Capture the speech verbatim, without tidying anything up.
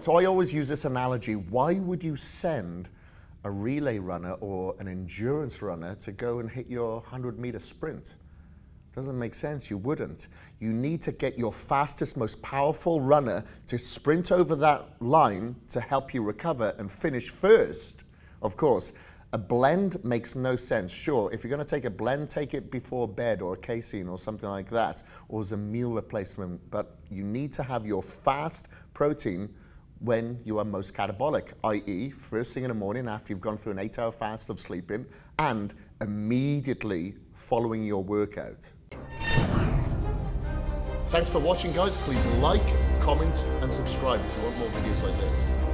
So I always use this analogy. Why would you send a relay runner or an endurance runner to go and hit your hundred meter sprint? Doesn't make sense. You wouldn't. You need to get your fastest, most powerful runner to sprint over that line to help you recover and finish first, of course. A blend makes no sense. Sure, if you're going to take a blend, take it before bed or a casein or something like that, or as a meal replacement, but you need to have your fast protein when you are most catabolic, that is first thing in the morning after you've gone through an eight hour fast of sleeping and immediately following your workout. Thanks for watching, guys. Please like, comment and subscribe if you want more videos like this.